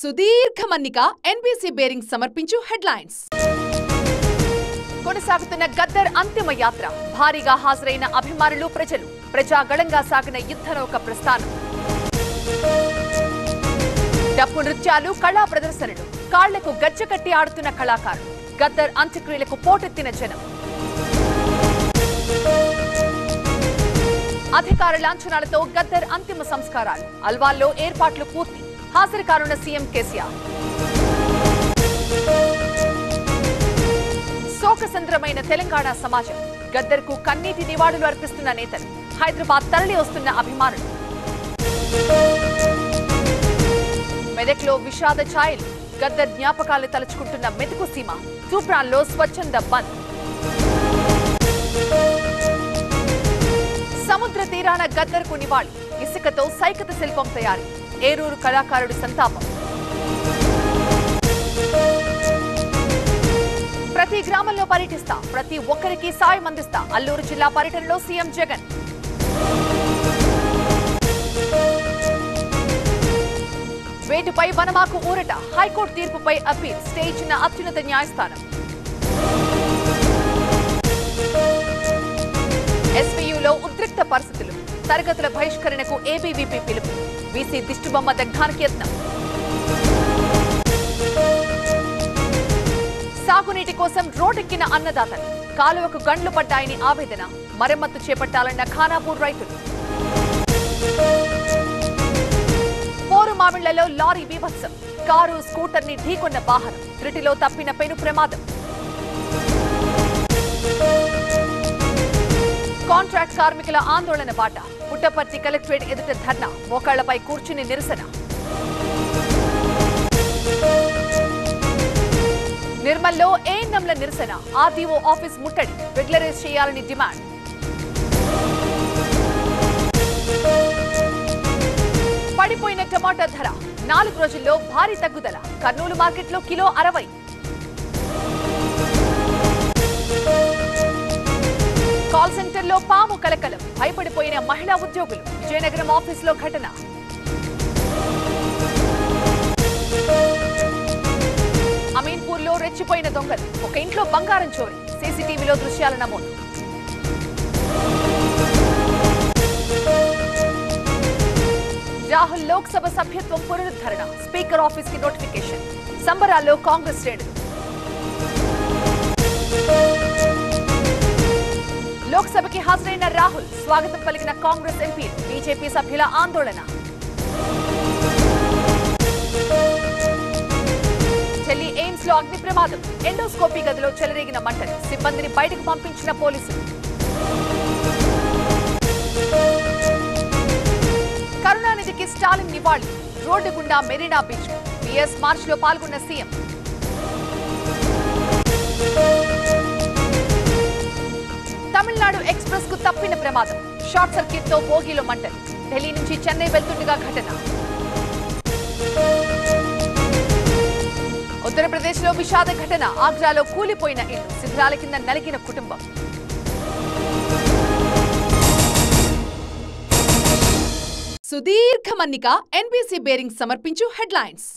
సుదీర్ఘ మన్నిక NBC bearing సమర్పించు హెడ్లైన్స్. కొనసాగుతున్న గద్దర్ అంతిమ యాత్ర భారీగా హాజరైన అభిమానులు ప్రజలు ప్రజాగళంగా సాగిన యుద్ధనౌక ప్రస్థానం. డప్పు నృత్యాలు కళా ప్రదర్శనలు కాళ్లకు గజ్జకట్టి ఆడుతున్న కళాకారులు గద్దర్ అంత్యక్రియలకు పోటెత్తిన జనం. అధికార లాంఛనాలతో గద్దర్ అంతిమ సంస్కారాలు అల్వాల్లో ఏర్పాట్లు పూర్తి హాజరు కానున్న సీఎం కేసీఆర్. శోకసంద్రమైన తెలంగాణ సమాజం గద్దర్కు కన్నీటి నివాళులు అర్పిస్తున్న నేతలు హైదరాబాద్ తరలి వస్తున్న అభిమానులు. మెదక్లో విషాద ఛాయలు గద్దర్ జ్ఞాపకాలు తలుచుకుంటున్న మెదకు సీమ తూప్రాన్లో స్వచ్ఛంద బంద్. సముద్ర తీరాన గద్దర్కు నివాళి ఇసుకతో సైకత శిల్పం తయారీ ఏరూరు కళాకారుడు సంతాపం. ప్రతి గ్రామంలో పర్యటిస్తా ప్రతి ఒక్కరికి సాయం అందిస్తా అల్లూరు జిల్లా పర్యటనలో సీఎం జగన్. వేటుపై వనమాకు ఊరట హైకోర్టు తీర్పుపై అప్పీల్ స్టే ఇచ్చిన అత్యున్నత న్యాయస్థానం. ఎస్వీయూలో ఉద్రిక్త పరిస్థితులు తరగతుల బహిష్కరణకు ఏబీవీపీ పిలుపు బీసీ దిష్టిబొమ్మ దగ్గానికి యత్నం. సాగునీటి కోసం రోడ్డెక్కిన అన్నదాతలు కాలువకు గండ్లు పడ్డాయని ఆవేదన మరమ్మత్తు చేపట్టాలన్న ఖానాపూర్ రైతులు. పోరుమామిళ్లలో లారీ బీభత్సం కారు స్కూటర్ ని ఢీకొన్న వాహనం త్రిటిలో తప్పిన పెను ప్రమాదం. కాంట్రాక్ట్ కార్మికుల ఆందోళన బాట పుట్టపర్తి కలెక్టరేట్ ఎదుట ధర్నా మోకాళ్లపై కూర్చుని నిరసన. నిర్మల్లో ఏఎన్ఎంల నిరసన ఆర్టీఓ ఆఫీస్ ముట్టడి రెగ్యులరైజ్ చేయాలని డిమాండ్. పడిపోయిన టమాటా ధర 4 రోజుల్లో భారీ తగ్గుదల కర్నూలు మార్కెట్లో కిలో 60. కాల్ సెంటర్లో పాము కలకలం భయపడిపోయిన మహిళా ఉద్యోగులు విజయనగరం ఆఫీసులో ఘటన. అమీన్పూర్లో రెచ్చిపోయిన దొంగలు ఒక ఇంట్లో బంగారం చోరీ సీసీటీవీలో దృశ్యాల నమోదు. రాహుల్ లోక్సభ సభ్యత్వం పునరుద్ధరణ స్పీకర్ ఆఫీస్ కి నోటిఫికేషన్ సంబరాల్లో కాంగ్రెస్ శ్రేణులు. లోక్సభకి హాజరైన రాహుల్ స్వాగతం పలికిన కాంగ్రెస్ ఎంపీ బీజేపీ సభ్యుల ఆందోళన. ఢిల్లీ ఎయిమ్స్ లో అగ్ని ప్రమాదం ఎండోస్కోపీ గదిలో చెలరేగిన మంటలు సిబ్బందిని బయటకు పంపించిన పోలీసులు. కరుణానిధికి స్టాలిన్ నివాళి రోడ్డు గుండా మెరీనా బీచ్ బిఎస్ మార్చ్ లో పాల్గొన్న సీఎం. తమిళనాడు ఎక్స్ప్రెస్ కు తప్పిన ప్రమాదం షార్ట్ సర్క్యూట్ తో బోగీలో మంటలు ఢిల్లీ నుంచి చెన్నై వెళ్తుండగా ఘటన. ఉత్తరప్రదేశ్ లో విషాద ఘటన ఆగ్రాలో కూలిపోయిన ఇల్లు శిథిలాల కింద నలిగిన కుటుంబం. సుదీర్ఘ మన్నిక ఎన్బీసీ బేరింగ్ సమర్పించు హెడ్లైన్స్.